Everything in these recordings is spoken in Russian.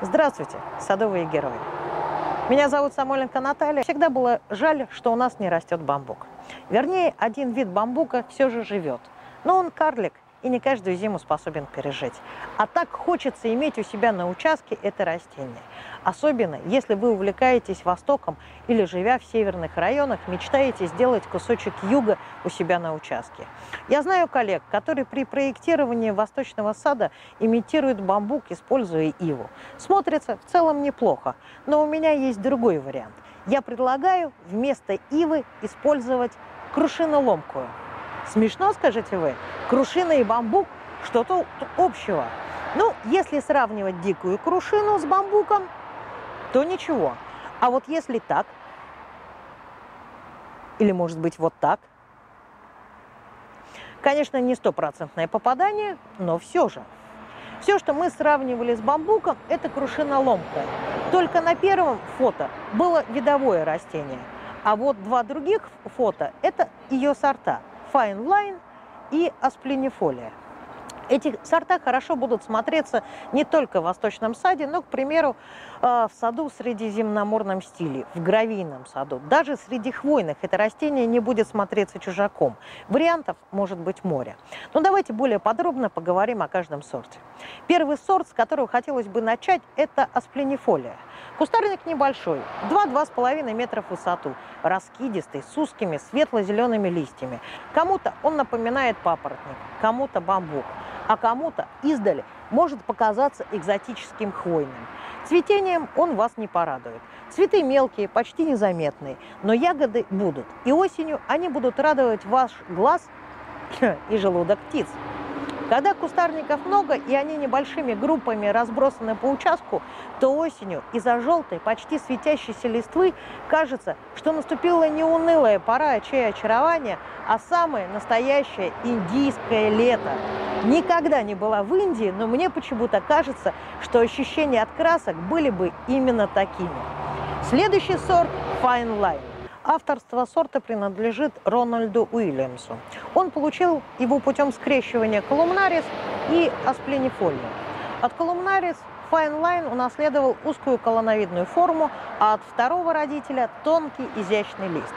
Здравствуйте, садовые герои! Меня зовут Самойленко Наталья. Всегда было жаль, что у нас не растет бамбук. Вернее, один вид бамбука все же живет. Но он карлик и не каждую зиму способен пережить. А так хочется иметь у себя на участке это растение. Особенно, если вы увлекаетесь Востоком или, живя в северных районах, мечтаете сделать кусочек юга у себя на участке. Я знаю коллег, которые при проектировании восточного сада имитируют бамбук, используя иву. Смотрится в целом неплохо, но у меня есть другой вариант. Я предлагаю вместо ивы использовать крушину ломкую. Смешно, скажете вы? Крушина и бамбук – что-то общего. Ну, если сравнивать дикую крушину с бамбуком, то ничего. А вот если так, или, может быть, вот так. Конечно, не стопроцентное попадание, но все же. Все, что мы сравнивали с бамбуком, это крушина ломкая. Только на первом фото было видовое растение, а вот два других фото – это ее сорта – Fine Line и асплинифолия. Эти сорта хорошо будут смотреться не только в восточном саде, но, к примеру, в саду в средиземноморном стиле, в гравийном саду. Даже среди хвойных это растение не будет смотреться чужаком. Вариантов может быть море. Но давайте более подробно поговорим о каждом сорте. Первый сорт, с которого хотелось бы начать, это асплинифолия. Кустарник небольшой, 2-2,5 метра в высоту, раскидистый, с узкими светло-зелеными листьями. Кому-то он напоминает папоротник, кому-то бамбук, а кому-то издали может показаться экзотическим хвойным. Цветением он вас не порадует. Цветы мелкие, почти незаметные, но ягоды будут. И осенью они будут радовать ваш глаз и желудок птиц. Когда кустарников много и они небольшими группами разбросаны по участку, то осенью из-за желтой, почти светящейся листвы кажется, что наступила не унылая пора чая очарования, а самое настоящее индийское лето. Никогда не была в Индии, но мне почему-то кажется, что ощущения от красок были бы именно такими. Следующий сорт – Fine Line. Авторство сорта принадлежит Рональду Уильямсу. Он получил его путем скрещивания колумнарис и асплинифолия. От колумнарис Fine Line унаследовал узкую колоновидную форму, а от второго родителя – тонкий изящный лист.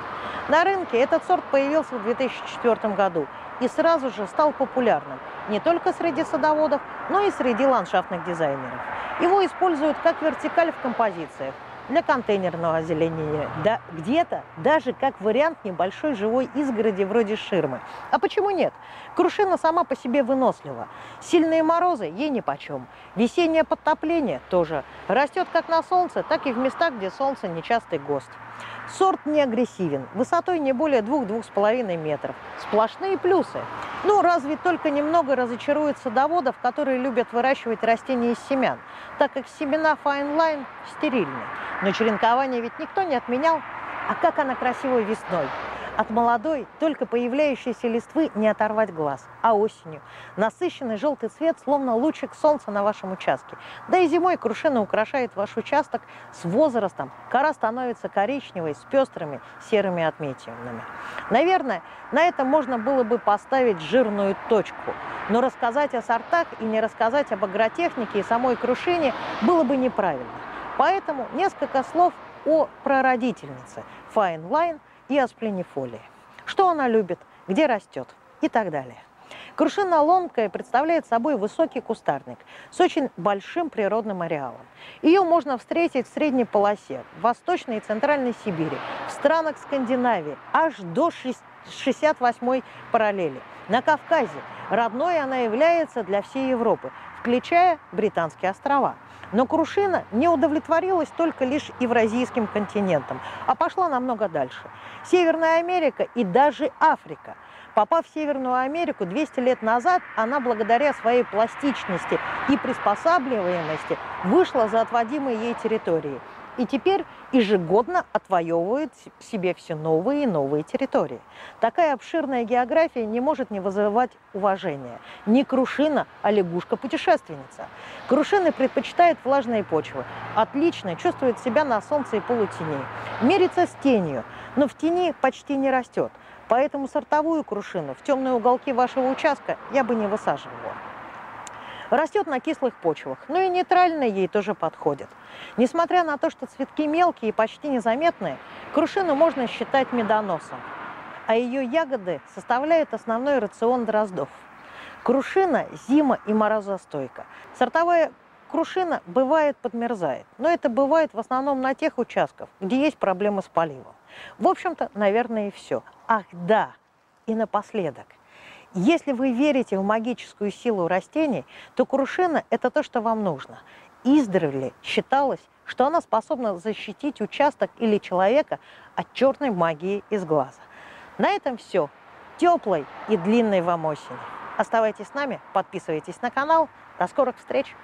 На рынке этот сорт появился в 2004 году и сразу же стал популярным не только среди садоводов, но и среди ландшафтных дизайнеров. Его используют как вертикаль в композициях, для контейнерного озеленения, да где-то даже как вариант небольшой живой изгороди вроде ширмы. А почему нет? Крушина сама по себе вынослива. Сильные морозы ей нипочем. Весеннее подтопление тоже. Растет как на солнце, так и в местах, где солнце нечастый гость. Сорт не агрессивен, высотой не более 2-2,5 метров. Сплошные плюсы. Ну, разве только немного разочарует садоводов, которые любят выращивать растения из семян, так как семена Fine Line стерильны. Но черенкование ведь никто не отменял. А как она красива весной! От молодой, только появляющейся листвы не оторвать глаз. А осенью насыщенный желтый цвет, словно лучик солнца на вашем участке. Да и зимой крушина украшает ваш участок с возрастом. Кора становится коричневой, с пестрыми серыми отметинами. Наверное, на этом можно было бы поставить жирную точку. Но рассказать о сортах и не рассказать об агротехнике и самой крушине было бы неправильно. Поэтому несколько слов о прародительнице Fine Line и асплинифолии. Что она любит, где растет и так далее. Крушина ломкая представляет собой высокий кустарник с очень большим природным ареалом. Ее можно встретить в средней полосе, в Восточной и Центральной Сибири, в странах Скандинавии, аж до 68-й параллели. На Кавказе родной она является для всей Европы, включая Британские острова. Но крушина не удовлетворилась только лишь евразийским континентом, а пошла намного дальше. Северная Америка и даже Африка. Попав в Северную Америку 200 лет назад, она благодаря своей пластичности и приспосабливаемости вышла за отводимые ей территории. И теперь ежегодно отвоевывает себе все новые и новые территории. Такая обширная география не может не вызывать уважения. Не крушина, а лягушка-путешественница. Крушины предпочитают влажные почвы. Отлично чувствует себя на солнце и полутени. Мерится с тенью, но в тени почти не растет. Поэтому сортовую крушину в темные уголки вашего участка я бы не высаживала. Растет на кислых почвах, но и нейтральная ей тоже подходит. Несмотря на то, что цветки мелкие и почти незаметные, крушину можно считать медоносом, а ее ягоды составляют основной рацион дроздов. Крушина зима- и морозостойка. Сортовая крушина бывает подмерзает, но это бывает в основном на тех участках, где есть проблемы с поливом. В общем-то, наверное, и все. Ах да, и напоследок. Если вы верите в магическую силу растений, то крушина – это то, что вам нужно. Издревле считалось, что она способна защитить участок или человека от черной магии из глаза. На этом все. Теплой и длинной вам осени. Оставайтесь с нами, подписывайтесь на канал. До скорых встреч!